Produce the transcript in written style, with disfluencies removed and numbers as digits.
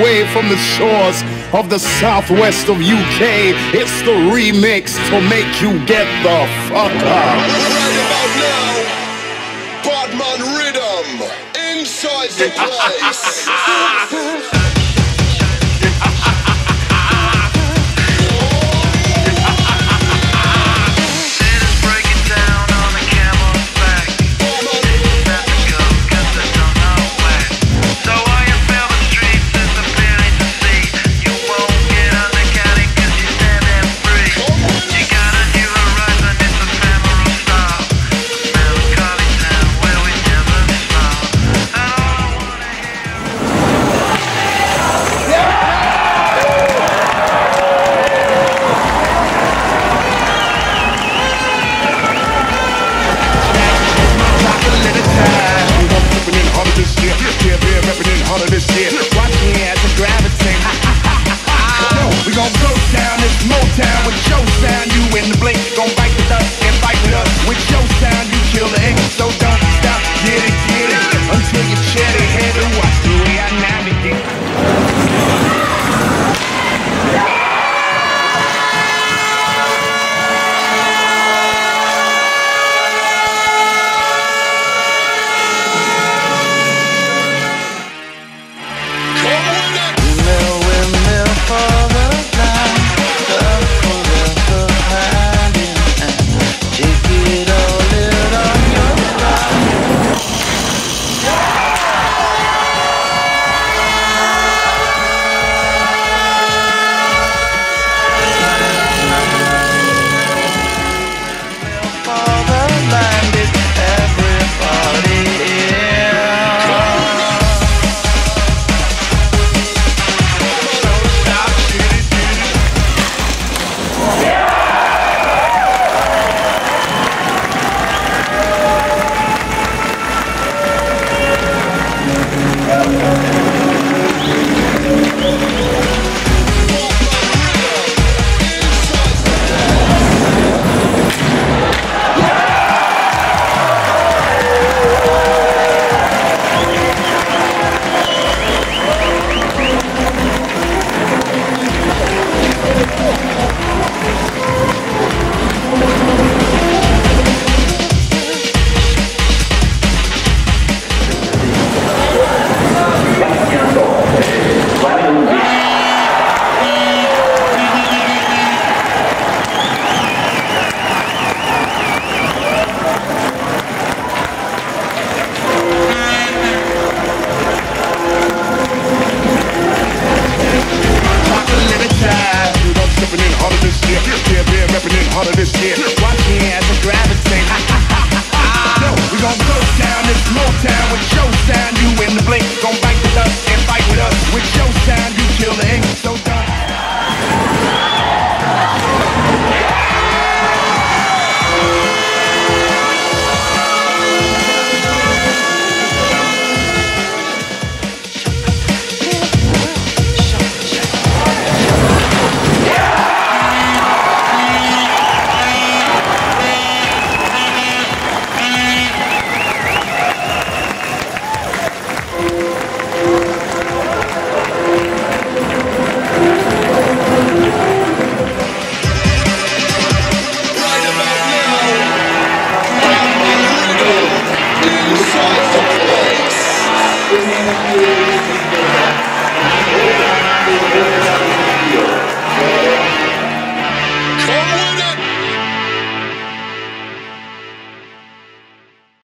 away from the shores of the southwest of UK. It's the remix to make you get the fuck up. Right about now, Batman Rhythm inside the place. Inside the place.